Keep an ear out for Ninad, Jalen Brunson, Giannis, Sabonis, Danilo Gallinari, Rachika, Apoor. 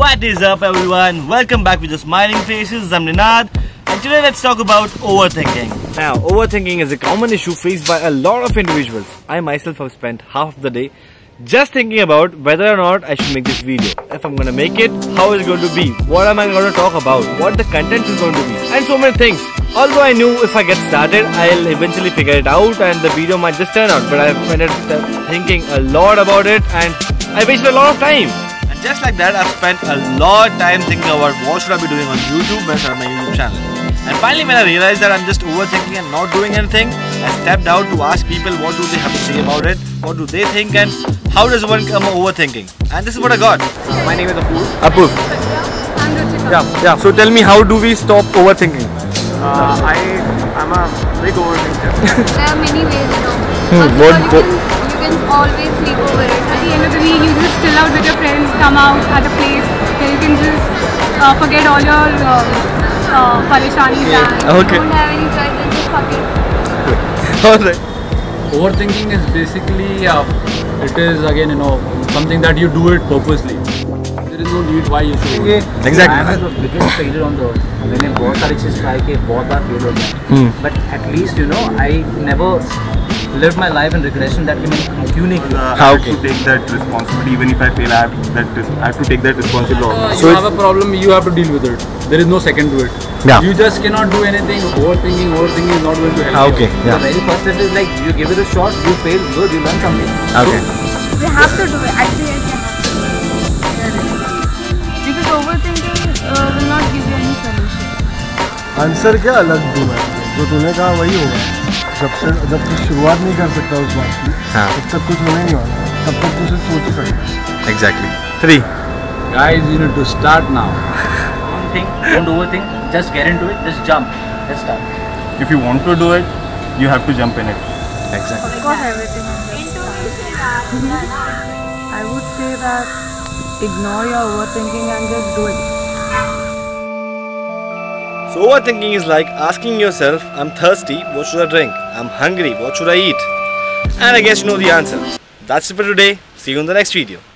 What is up, everyone? Welcome back with the smiling faces. I'm Ninad, and today let's talk about overthinking. Now, overthinking is a common issue faced by a lot of individuals. I myself have spent half of the day just thinking about whether or not I should make this video. If I'm gonna make it, how is it going to be? What am I gonna talk about? What the content is going to be? And so many things. Although I knew if I get started, I'll eventually figure it out and the video might just turn out. But I've spent thinking a lot about it and I wasted a lot of time. And just like that, I've spent a lot of time thinking about what should I be doing on YouTube when I start my YouTube channel. And finally, when I realized that I'm just overthinking and not doing anything, I stepped out to ask people what do they have to say about it, what do they think, and how does one come overthinking? And this is what I got. My name is Apoor. Apoor. Yeah, I'm Rachika. Yeah. So tell me, how do we stop overthinking? I'm a big overthinker. There are many ways, you know. You can always sleep over it. At the end of the day, you just chill out with your friends, come out at a place, then you can just forget all your pareshanis and you don't have any choice, then just fuck it. Alright. Overthinking is basically it is again, you know, something that you do it purposely. There is no need why you should. Exactly. I am the biggest failure on the earth. मैंने बहुत सारी चीज़ try की, बहुत बार fail हो गया. But at least you know I never lived my life in regression that मैंने क्यों नहीं किया. I have to take that responsibility even if I fail. I have to take that responsibility. So you have a problem, you have to deal with it. There is no second to it. Yeah. You just cannot do anything. Overthinking is not going to help you. Okay. Yeah. The very first step is like you give it a shot, you fail, good, you learn something. Okay. So, we have to do it. Actually, I cannot. Because overthinking will not give you any solution. Answer क्या अलग दूंगा? जो तूने कहा वही होगा. जब तक शुरुआत नहीं कर सकता उस बात की, तब तक कुछ होने नहीं वाला. तब तक तू सिर्फ सोच ही सकता. Exactly. 3. Guys, you need to start now. Don't overthink. Just get into it. Just jump. Let's start. If you want to do it, you have to jump in it. Exactly. Of course, everything. I would say that ignore your overthinking and just do it. So overthinking is like asking yourself, I'm thirsty, what should I drink? I'm hungry, what should I eat? And I guess you know the answer. That's it for today. See you in the next video.